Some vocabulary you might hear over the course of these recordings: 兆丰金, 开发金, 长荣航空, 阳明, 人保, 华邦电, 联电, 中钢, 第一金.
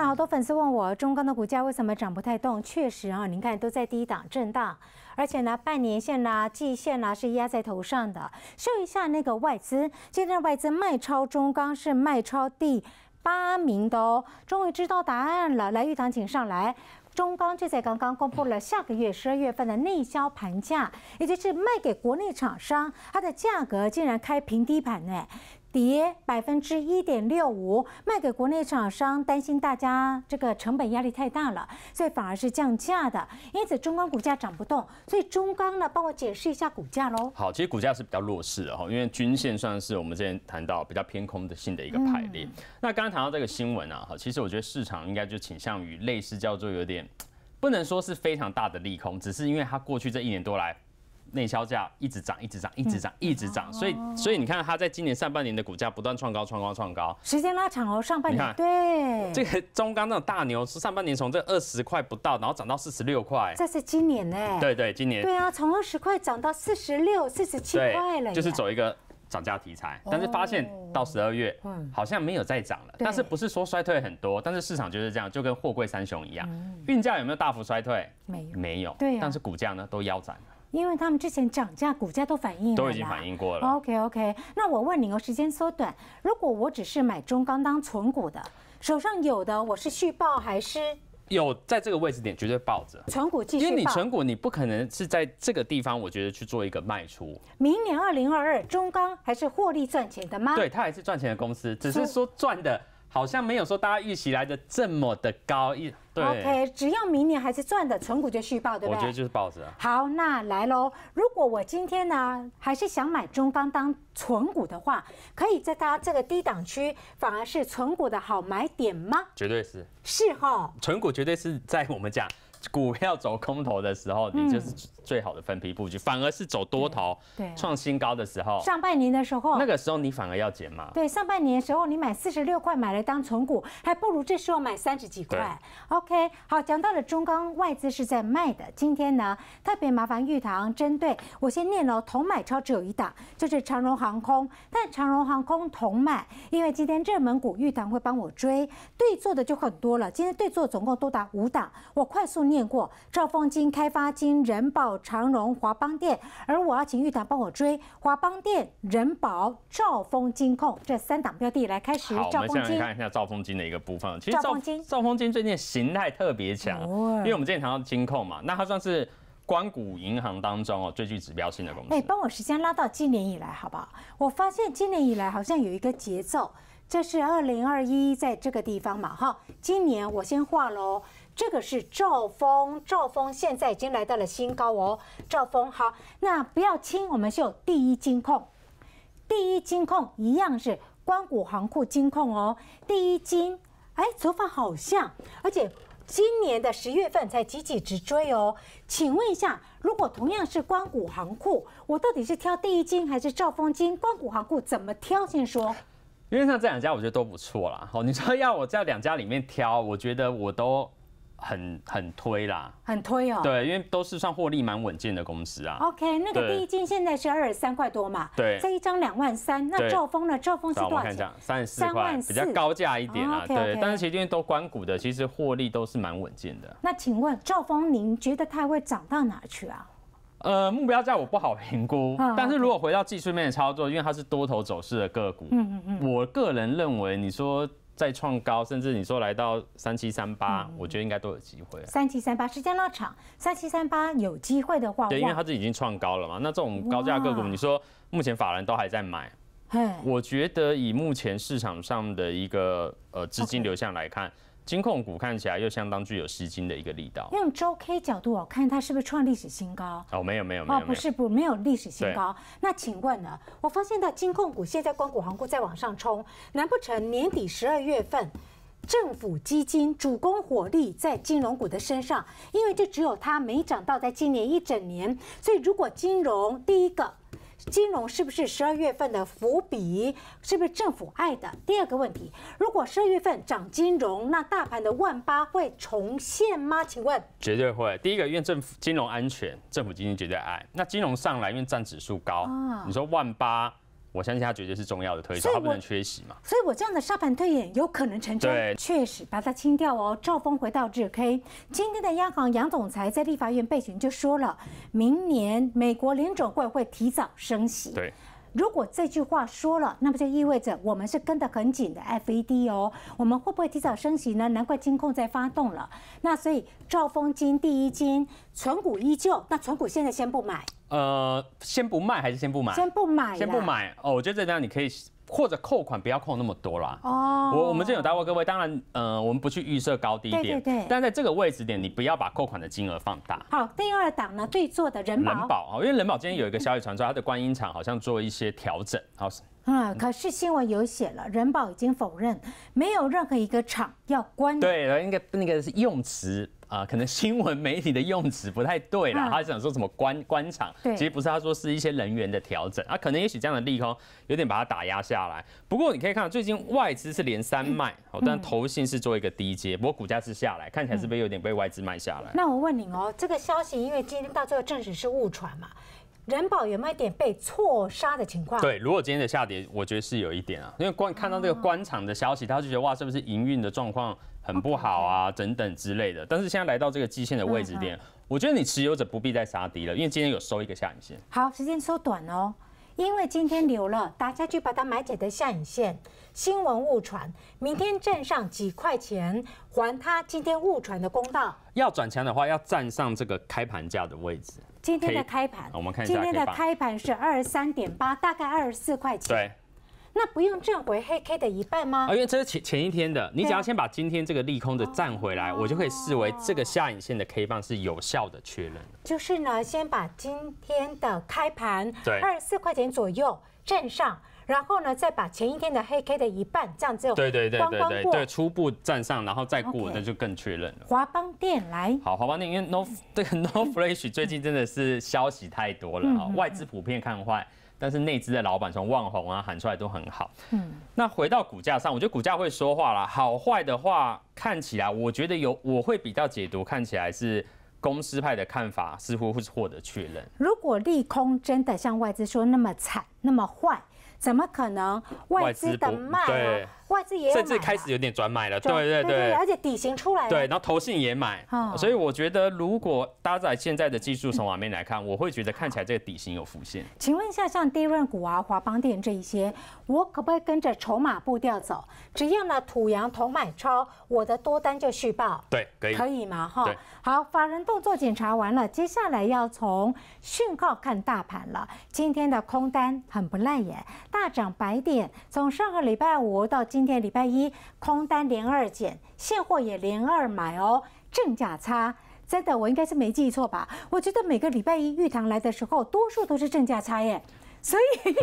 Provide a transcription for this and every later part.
呢，好多粉丝问我，中钢的股价为什么涨不太动？确实啊，您看都在低档震荡，而且呢，半年线啦、季线啦是压在头上的。秀一下那个外资，今天外资卖超中钢是卖超第8名的哦。终于知道答案了，来玉堂请上来。 中钢就在刚刚公布了下个月12月份的内销盘价，也就是卖给国内厂商，它的价格竟然开平低盘呢，跌1.65%，卖给国内厂商，担心大家这个成本压力太大了，所以反而是降价的，因此中钢股价涨不动。所以中钢呢，帮我解释一下股价喽。好，其实股价是比较弱势的哈，因为均线算是我们之前谈到比较偏空的性的一个排列。那刚刚谈到这个新闻啊，其实我觉得市场应该就倾向于类似叫做有点。 不能说是非常大的利空，只是因为它过去这1年多来，内销价一直涨，一直涨，一直涨，一直涨，所以你看它在今年上半年的股价不断创高，创高，创高，时间拉长哦，上半年对这个中钢那种大牛是上半年从这20块不到，然后涨到46块，这是今年哎，对，今年对啊，从20块涨到46、47块了，就是走一个。 涨价题材，但是发现到12月好像没有再涨了，但是不是说衰退很多，但是市场就是这样，就跟货柜三雄一样，运价有没有大幅衰退？没有，对，但是股价呢都腰斩了，因为他们之前涨价，股价都反映了，都已经反映过了。OK， 那我问你哦，时间缩短，如果我只是买中钢当存股的，手上有的我是续报还是？ 有在这个位置点绝对抱着存股继续，因为你存股你不可能是在这个地方，我觉得去做一个卖出。明年2022中钢还是获利赚钱的吗？对，它还是赚钱的公司，只是说赚的好像没有说大家预期来的这么的高。对 ，OK， 只要明年还是赚的，存股就续抱，对不对？我觉得就是抱着。好，那来喽。如果我今天呢还是想买中钢当存股的话，可以在它这个低档区，反而是存股的好买点吗？绝对是。 是哈，存股绝对是在我们讲股票走空头的时候，你就是最好的分批布局，反而是走多头，对，创新高的时候，上半年的时候，那个时候你反而要减码。对，上半年的时候你买46块买来当存股，还不如这时候买30几块。OK， 好，讲到了中钢外资是在卖的，今天呢特别麻烦玉堂针对我先念哦，同买超只有一档，就是长荣航空，但长荣航空同买，因为今天热门股玉堂会帮我追，对做的就很多了。 今天对坐总共多达5档，我快速念过：兆丰金、开发金、人保、长荣、华邦电。而我要请玉堂帮我追华邦电、人保、兆丰金控这3档标的来开始。好，我们现在看一下兆丰金的一个部分。其实兆丰金最近形态特别强，因为我们之前谈到金控嘛，那它算是。 官股银行当中哦，最具指标性的公司。哎，帮我时间拉到今年以来，好不好？我发现今年以来好像有一个节奏，这是2021在这个地方嘛，哈。今年我先画喽，这个是兆丰，兆丰现在已经来到了新高哦。兆丰好，那不要轻，我们秀第一金控，第一金控一样是官股行库金控哦。第一金，哎，走法好像，而且。 今年的10月份才急起直追哦，请问一下，如果同样是官股行库，我到底是挑第一金还是兆丰金？官股行库怎么挑？先说，因为像这2家我觉得都不错啦。哦，你说要我在2家里面挑，我觉得我都很推啦，很推哦。对，因为都是算获利蛮稳健的公司啊。OK， 那个第一金现在是23块多嘛？对，这一张2万3。那兆丰呢？兆丰是多少钱？34块，比较高价一点啊。对，但是其实因为都关股的，其实获利都是蛮稳健的。那请问兆丰，您觉得它会涨到哪去啊？目标价我不好评估，但是如果回到技术面的操作，因为它是多头走势的个股，我个人认为，你说。 再创高，甚至你说来到37、38，我觉得应该都有机会。37、38时间拉长，37、38有机会的话，对，因为它是已经创高了嘛。那这种高价个股，你说目前法人都还在买，我觉得以目前市场上的一个资金流向来看，金控股看起来又相当具有吸金的一个力道。用周 K 角度，我看它是不是创历史新高？哦，没有，不是没有历史新高。那请问呢？我发现到金控股现在官股行股在往上冲，难不成年底12月份政府基金主攻火力在金融股的身上？因为就只有它没涨到在今年1整年，所以如果金融第一个。 金融是不是12月份的伏笔？是不是政府爱的？第二个问题，如果12月份涨金融，那大盘的18000会重现吗？请问？绝对会。第一个，因为政府金融安全，政府基金绝对爱。那金融上来，因为占指数高，你说18000我相信它绝对是重要的推手，它不能缺席嘛。所以我这样的沙盘推演有可能成真，确实把它清掉哦。兆丰回到日 K， 今天的央行杨总裁在立法院备询就说了，明年美国联准会会提早升息。对。 如果这句话说了，那么就意味着我们是跟得很紧的 FED 哦。我们会不会提早升息呢？难怪金控在发动了。那所以兆丰金、第一金、存股依旧。那存股现在先不买，先不卖还是先不买？先不买，先不买哦。我觉得这样你可以。 或者扣款不要扣那么多啦。哦，我们之前有答过各位，当然，我们不去预设高低点，对。但在这个位置点，你不要把扣款的金额放大。好，第二档呢，对做的人保。人保因为人保今天有一个消息传出，它的观音厂好像做一些调整。好，可是新闻有写了，人保已经否认没有任何一个厂要关。对，那个是用词。 可能新闻媒体的用词不太对啦，他想说什么官场，其实不是，他说是一些人员的调整啊，可能也许这样的利空有点把它打压下来。不过你可以看到，最近外资是连三卖，但投信是做一个低阶，不过股价是下来，看起来是不是有点被外资卖下来？那我问你哦，这个消息因为今天到最后证实是误传嘛？ 人保有没有一点被错杀的情况？对，如果今天的下跌，我觉得是有一点啊，因为看到这个官场的消息，他就觉得哇，是不是营运的状况很不好啊，等等之类的。但是现在来到这个季线的位置点，我觉得你持有者不必再杀低了，因为今天有收一个下影线。好，时间缩短哦，因为今天留了，大家去把它买解的下影线。新闻误传，明天站上几块钱，还他今天误传的公道。要转强的话，要站上这个开盘价的位置。 今天的开盘，我们看一下今天的开盘是23.8，大概24块钱。对，那不用站回黑 K 的一半吗？因为这是前一天的，你只要先把今天这个利空的站回来，我就可以视为这个下影线的 K 棒是有效的确认。就是呢，先把今天的开盘24块钱左右站上。 然后呢，再把前一天的黑 K 的一半，这样子对，初步站上，然后再过，那就更确认了。华邦电来，好，华邦电因为 No Flash 最近真的是消息太多了啊，外资普遍看坏，但是内资的老板从万宏啊喊出来都很好。嗯，那回到股价上，我觉得股价会说话啦，好坏的话看起来，我觉得我会比较解读，看起来是。 公司派的看法似乎是获得确认。如果利空真的像外资说那么惨、那么坏，怎么可能外资的卖啊？外资也甚至开始有点转买了，对，而且底型出来了，对，然后投信也买，所以我觉得如果搭载现在的技术筹码面来看，我会觉得看起来这个底型有浮现。请问一下，像低润股啊、华邦电这一些，我可不可以跟着筹码步调走？只要呢土洋同买超，我的多单就续报，对，可以吗？哈，好，法人。 动作检查完了，接下来要从讯号看大盘了。今天的空单很不赖耶，大涨100点。从上个礼拜五到今天礼拜一，空单连2减，现货也连2买哦，正价差。 真的，我应该是没记错吧？我觉得每个礼拜一玉堂来的时候，多数都是正价差耶，所以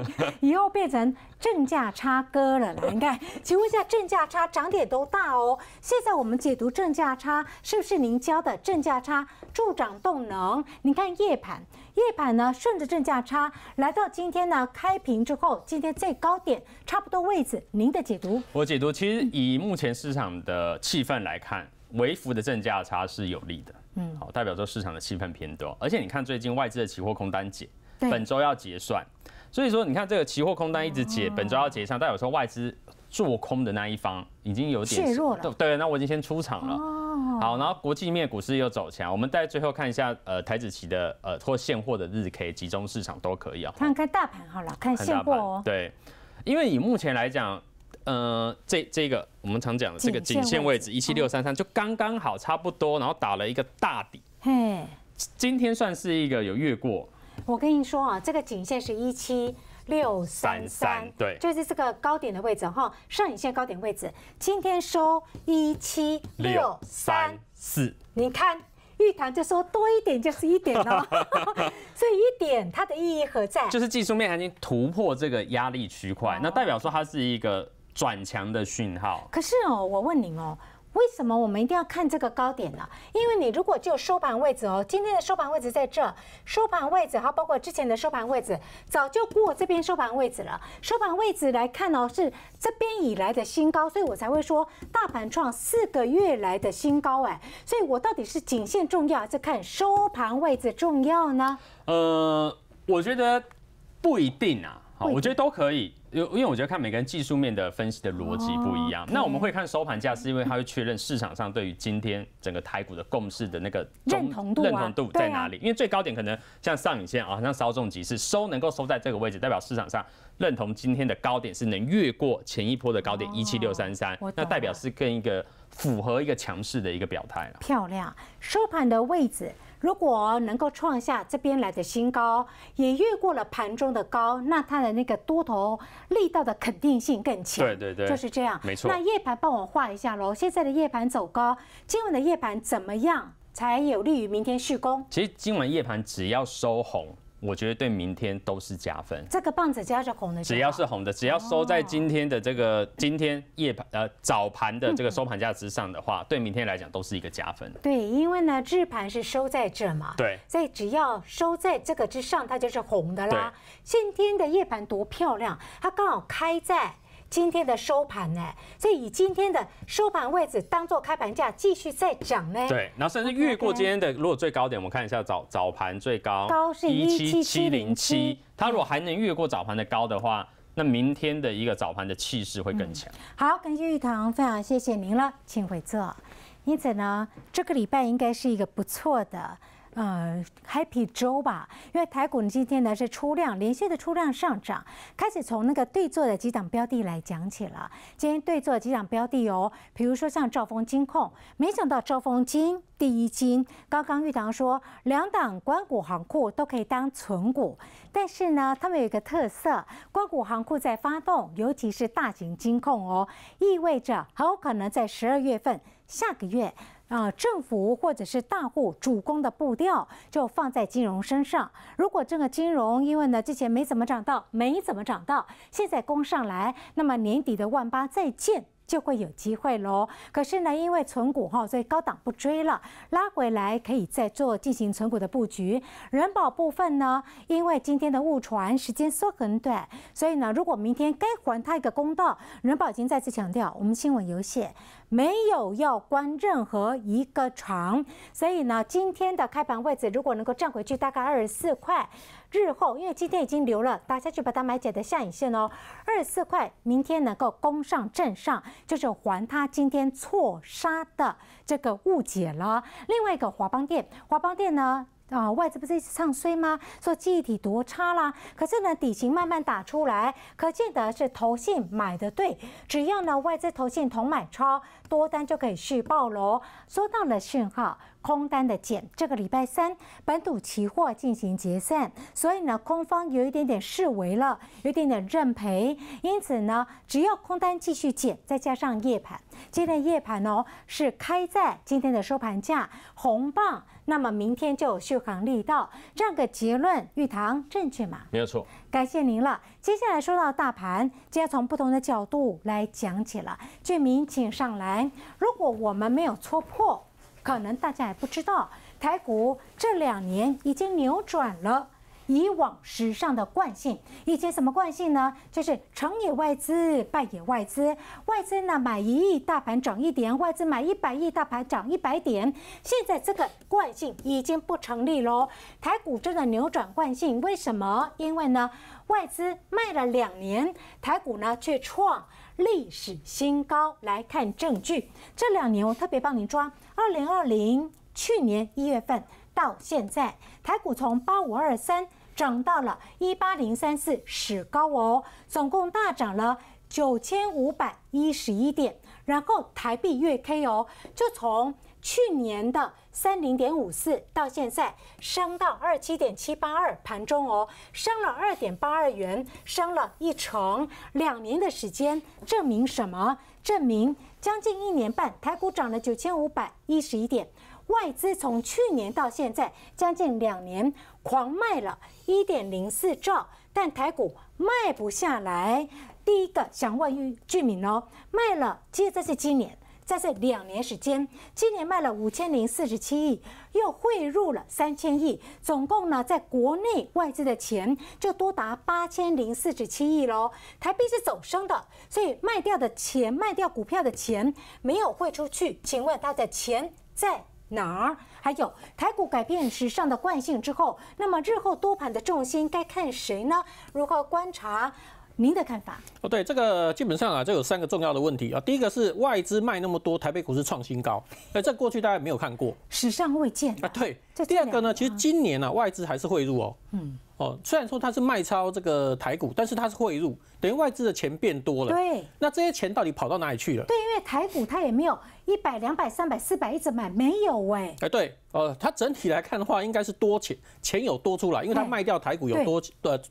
以后变成正价差哥了啦。你看，请问一下，正价差涨点都大哦。现在我们解读正价差，是不是您教的正价差助长动能？你看夜盘呢，顺着正价差来到今天呢开平之后，今天最高点差不多位置，您的解读？我解读，其实以目前市场的气氛来看。 微幅的正价差是有利的，好，代表说市场的气氛偏多，而且你看最近外资的期货空单解，本周要结算，所以说你看这个期货空单一直解，本周要结算，代表说外资做空的那一方已经有点削弱了，对，那我已经先出场了，好，然后国际面股市又走强，我们再最后看一下台指期的或现货的日 K 集中市场都可以啊，看大盘好了，看现货哦，对，因为以目前来讲。 这个我们常讲的这个颈线位置17633就刚刚好，差不多，然后打了一个大底。嘿，今天算是一个有越过。我跟你说啊，这个颈线是17633，对，就是这个高点的位置哈，上影线高点位置。今天收17634，你看。 玉堂就说多一点就是一点哦，所以一点它的意义何在？就是技术面已经突破这个压力区块，那代表说它是一个转强的讯号。可是哦，我问您哦，为什么我们一定要看这个高点呢？因为你如果就收盘位置哦，今天的收盘位置在这，收盘位置还有包括之前的收盘位置，早就过这边收盘位置了。收盘位置来看哦，是这边以来的新高，所以我才会说大盘创4个月来的新高哎。所以我到底是颈线重要，还是看收盘位置重要呢？我觉得不一定啊。好，我觉得都可以，因为我觉得看每个人技术面的分析的逻辑不一样。那我们会看收盘价，是因为它会确认市场上对于今天整个台股的共识的那个认同度在哪里。因为最高点可能像上影线啊，像稍纵即逝，收能够收在这个位置，代表市场上认同今天的高点是能越过前一波的高点17633，那代表是跟一个符合一个强势的一个表态了。漂亮，收盘的位置。 如果能够创下这边来的新高，也越过了盘中的高，那它的那个多头力道的肯定性更强。对对对，就是这样。没错。那夜盘帮我画一下喽，现在的夜盘走高，今晚的夜盘怎么样才有利于明天续攻？其实今晚夜盘只要收红，我觉得对明天都是加分。这个棒子只要是红的，只要是红的，只要收在今天的这个早盘的这个收盘价之上的话，对明天来讲都是一个加分。对，因为呢日盘是收在这嘛，对，所以只要收在这个之上，它就是红的啦。今天的夜盘多漂亮，它刚好开在。 今天的收盘呢，所以以今天的收盘位置当做开盘价，继续再涨呢。对，然后甚至越过今天的，如果最高点，我们看一下早盘最高是17707，它如果还能越过早盘的高的话，那明天的一个早盘的气势会更强。好，感谢玉堂，非常谢谢您了，请回座。因此呢，这个礼拜应该是一个不错的。 Happy 周吧，因为台股今天呢是出量，连续的出量上涨，开始从那个对坐的几档标的来讲起了。今天对坐的几档标的哦，比如说像兆丰金控，没想到兆丰金、第一金，刚刚玉堂说两档官股行库都可以当存股，但是呢，他们有一个特色，官股行库在发动，尤其是大型金控哦，意味着很有可能在12月份下个月。 政府或者是大户主攻的步调就放在金融身上。如果这个金融因为呢之前没怎么涨到，现在攻上来，那么年底的万八再见就会有机会喽。可是呢，因为存股哈，所以高档不追了，拉回来可以再做进行存股的布局。人保部分呢，因为今天的误传时间缩很短，所以呢，如果明天该还他一个公道，人保已经再次强调，我们新闻有写。 没有要关任何一个厂，所以呢，今天的开盘位置如果能够站回去，大概24块。日后因为今天已经留了，打下去把它买起来的下影线哦，24块，明天能够攻上站上，就是还他今天错杀的这个误解了。另外一个华邦店呢？ 外资不是一直唱衰吗？说记忆体多差啦，可是呢，底型慢慢打出来，可见得是投信买的对。只要呢外资投信同买超，多单就可以续报喽。收到了讯号，空单的减。这个礼拜三本土期货进行结算，所以呢空方有一点点示威了，有一点点认赔。因此呢，只要空单继续减，再加上夜盘，今天夜盘哦是开在今天的收盘价红棒。 那么明天就有续航力道，这样的结论，玉堂正确吗？没有错，感谢您了。接下来说到大盘，就要从不同的角度来讲起了。俊明，请上来。如果我们没有戳破，可能大家也不知道，台股这2年已经扭转了。 以往时尚的惯性，以前什么惯性呢？就是成也外资，败也外资。外资呢买1亿大盘涨1点，外资买100亿大盘涨100点。现在这个惯性已经不成立喽。台股真的扭转惯性，为什么？因为呢外资卖了2年，台股呢却创历史新高。来看证据，这2年我特别帮您抓，2020去年1月份到现在，台股从8523。 涨到了18034史高哦，总共大涨了9511点，然后台币月 K 哦，就从去年的30.54到现在升到27.782，盘中哦升了2.82元，升了1成，2年的时间证明什么？证明将近1年半，台股涨了9511点。 外资从去年到现在将近2年狂卖了1.04兆，但台股卖不下来。第一个想问俊明哦，卖了，接着是今年，在这2年时间，今年卖了5047亿，又汇入了3000亿，总共呢，在国内外资的钱就多达8047亿喽。台币是走升的，所以卖掉的钱，卖掉股票的钱没有汇出去，请问他的钱在？ 哪儿？还有台股改变时尚的惯性之后，那么日后多盘的重心该看谁呢？如何观察？ 您的看法？哦，对，这个基本上啊，这有三个重要的问题啊。第一个是外资卖那么多，台北股市创新高，这过去大家没有看过，史上未见啊。对。第二个呢，其实今年啊，外资还是汇入哦。嗯。哦，虽然说它是卖超这个台股，但是它是汇入，等于外资的钱变多了。对。那这些钱到底跑到哪里去了？对，因为台股它也没有100、200、300、400一直买，没有哎。哎，对。 它整体来看的话，应该是多钱有多出来，因为它卖掉台股有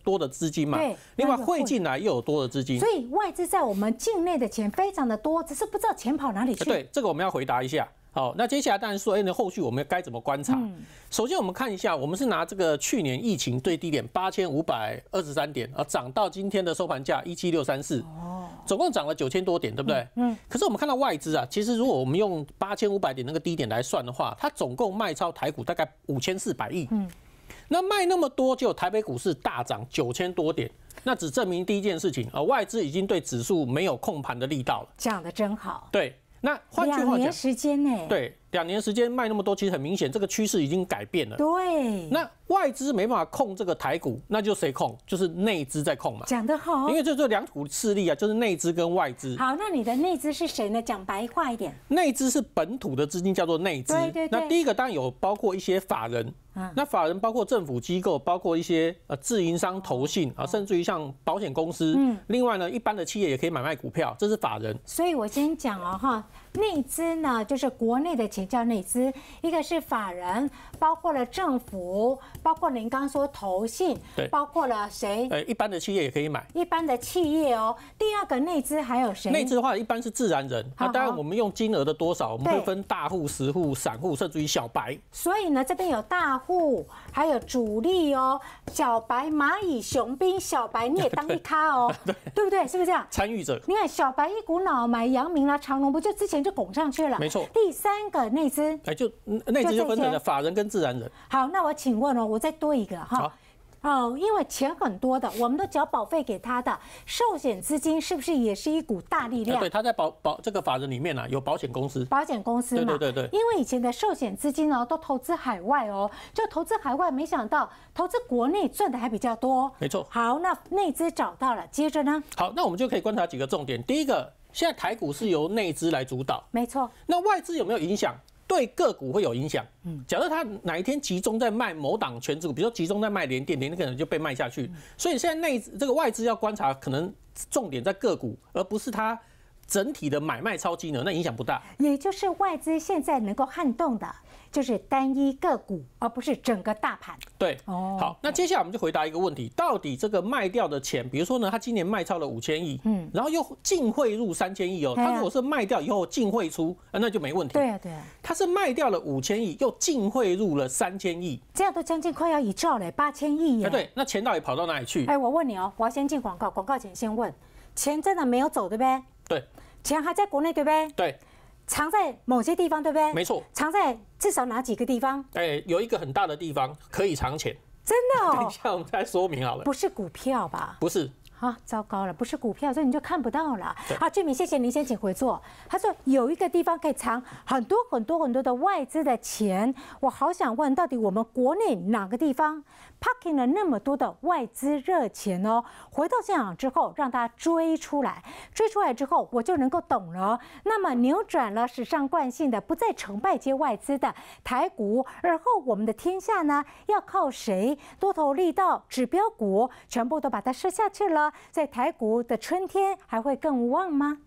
多的资金嘛。另外汇进来又有多的资金，所以外资在我们境内的钱非常的多，只是不知道钱跑哪里去。对，这个我们要回答一下。好，那接下来当然说，哎，那后续我们该怎么观察？首先我们看一下，我们是拿这个去年疫情最低点8523点，而涨到今天的收盘价17634，总共涨了9000多点，对不对？可是我们看到外资啊，其实如果我们用8500点那个低点来算的话，它总共卖超台股大概5400亿。那卖那么多，就台北股市大涨9000多点。 那只证明第一件事情啊，外资已经对指数没有控盘的力道了。讲得真好。对，那换句话讲，2年时间呢？对，2年时间卖那么多，其实很明显，这个趋势已经改变了。对。那外资没办法控这个台股，那就谁控？就是内资在控嘛。讲得好。因为这两股势力啊，就是内资跟外资。好，那你的内资是谁呢？讲白话一点。内资是本土的资金，叫做内资。对对对。那第一个当然有包括一些法人。 那法人包括政府机构，包括一些自营商、投信啊，甚至于像保险公司。另外呢，一般的企业也可以买卖股票，这是法人。所以我先讲哦，哈，内资呢就是国内的钱叫内资，一个是法人，包括了政府，包括您刚说投信，对，包括了谁？一般的企业也可以买。一般的企业哦。第二个内资还有谁？内资的话，一般是自然人。那当然我们用金额的多少，我们会分大户、实户、散户，甚至于小白。所以呢，这边有大户。 户还有主力哦，小白、蚂蚁、雄兵，小白你也当一咖哦，对不对？是不是这样？参与者，你看小白一股脑买阳明啦、长荣，不就之前就拱上去了？没错。第三个内资，哎，就内资就分成了法人跟自然人。好，那我请问哦，我再多一个哈。 哦，因为钱很多的，我们都缴保费给他的寿险资金，是不是也是一股大力量？对，他在这个法人里面呢、啊，有保险公司，保险公司嘛，对对对对。因为以前的寿险资金呢、哦，都投资海外哦，就投资海外，没想到投资国内赚的还比较多。没错。好，那内资找到了，接着呢？好，那我们就可以观察几个重点。第一个，现在台股是由内资来主导，没错。那外资有没有影响？ 对个股会有影响。假设它哪一天集中在卖某档权值股，比如说集中在卖联电，联电可能就被卖下去。所以现在这个外资要观察，可能重点在个股，而不是它整体的买卖超金额，那影响不大。也就是外资现在能够撼动的，就是单一个股，而不是整个大盘。对，哦，好，那接下来我们就回答一个问题：到底这个卖掉的钱，比如说呢，它今年卖超了5000亿，然后又净汇入3000亿哦。它如果是卖掉以后净汇出，那就没问题。对啊，对啊。 它是卖掉了5000亿，又净汇入了3000亿，这样都将近快要1兆嘞，8000亿耶。对，那钱到底跑到哪里去？哎，我问你哦，我要先进广告，广告前先问，钱真的没有走对不对？对，钱还在国内对不对？对，藏在某些地方对不对？没错，藏在至少哪几个地方？哎，有一个很大的地方可以藏钱，真的哦。等一下我们再说明好了，不是股票吧？不是。 啊，糟糕了，不是股票，所以你就看不到了。好，俊明，谢谢您，先请回座。他说有一个地方可以藏很多的外资的钱，我好想问，到底我们国内哪个地方 parking 了那么多的外资热钱哦？回到现场之后，让它追出来，追出来之后，我就能够懂了。那么扭转了史上惯性的不再成败皆外资的台股，而后我们的天下呢，要靠谁？多头力道、指标股全部都把它吃下去了。 在台股的春天还会更旺吗？